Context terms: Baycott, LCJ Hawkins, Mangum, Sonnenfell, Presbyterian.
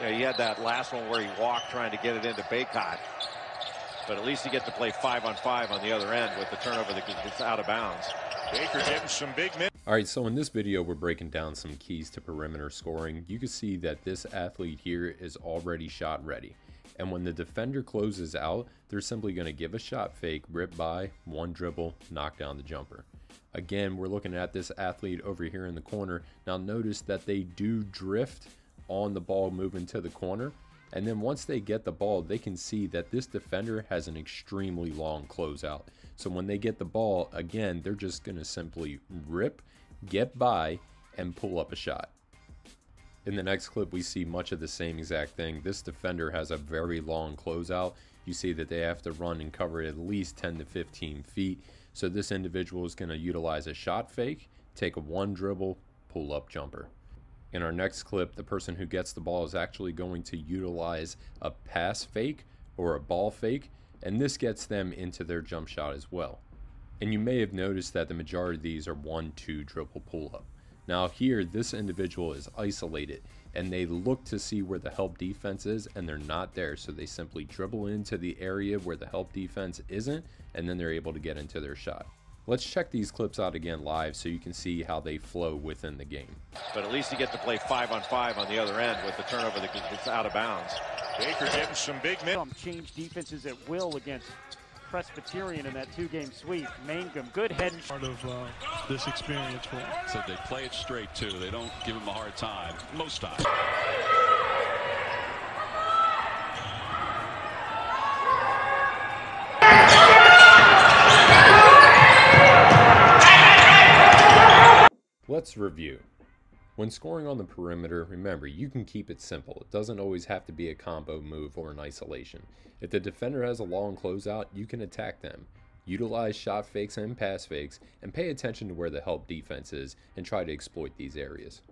You know, he had that last one where he walked trying to get it into Baycott. But at least he gets to play 5-on-5 on the other end with the turnover that gets out of bounds. Baker getting some big minutes. All right, so in this video, we're breaking down some keys to perimeter scoring. You can see that this athlete here is already shot ready. And when the defender closes out, they're simply going to give a shot fake, rip by, one dribble, knock down the jumper. Again, we're looking at this athlete over here in the corner. Now notice that they do drift on the ball moving to the corner. And then once they get the ball, they can see that this defender has an extremely long closeout. So when they get the ball, again, they're just going to simply rip, get by, and pull up a shot. In the next clip, we see much of the same exact thing. This defender has a very long closeout. You see that they have to run and cover at least 10 to 15 feet. So this individual is going to utilize a shot fake, take a one dribble, pull up jumper. In our next clip, the person who gets the ball is actually going to utilize a pass fake or a ball fake, and this gets them into their jump shot as well. And you may have noticed that the majority of these are 1-2 dribble pull-up. Now here, this individual is isolated, and they look to see where the help defense is, and they're not there, so they simply dribble into the area where the help defense isn't, and then they're able to get into their shot. Let's check these clips out again live so you can see how they flow within the game. But at least you get to play 5-on-5 on the other end with the turnover that gets out of bounds. Baker getting some big men. Change defenses at will against Presbyterian in that two-game sweep. Mangum, good head. Part of this experience for him. So they play it straight, too. They don't give him a hard time most times. Let's review. When scoring on the perimeter, remember, you can keep it simple. It doesn't always have to be a combo move or an isolation. If the defender has a long closeout, you can attack them. Utilize shot fakes and pass fakes, and pay attention to where the help defense is and try to exploit these areas.